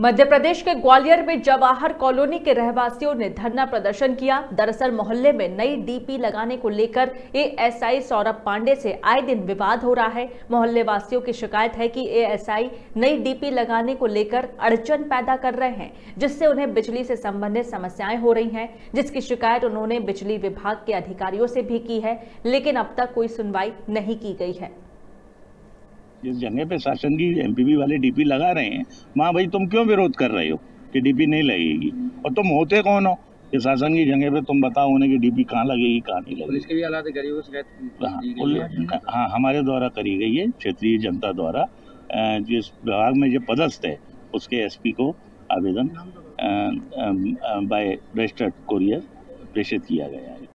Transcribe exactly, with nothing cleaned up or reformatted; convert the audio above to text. मध्य प्रदेश के ग्वालियर में जवाहर कॉलोनी के रहवासियों ने धरना प्रदर्शन किया। दरअसल मोहल्ले में नई डीपी लगाने को लेकर एएसआई सौरभ पांडे से आए दिन विवाद हो रहा है। मोहल्ले वासियों की शिकायत है कि एएसआई नई डीपी लगाने को लेकर अड़चन पैदा कर रहे हैं, जिससे उन्हें बिजली से संबंधित समस्याएं हो रही हैं, जिसकी शिकायत उन्होंने बिजली विभाग के अधिकारियों से भी की है, लेकिन अब तक कोई सुनवाई नहीं की गई है। जिस जगह पे शासन की एमपीपी वाले डीपी लगा रहे हैं, माँ भाई तुम क्यों विरोध कर रहे हो कि डीपी नहीं लगेगी, और तुम होते कौन हो कि शासन की जगह पे तुम बताओ उन्हें कि डीपी कहाँ लगेगी कहाँ नहीं लगेगी। इसके भी हालात गरीबों से हाँ, हाँ हमारे द्वारा करी गई है, क्षेत्रीय जनता द्वारा। जिस विभाग में जो पदस्थ है उसके एसपी को आवेदन बाय रजिस्टर्ड कोरियर प्रेषित किया गया है।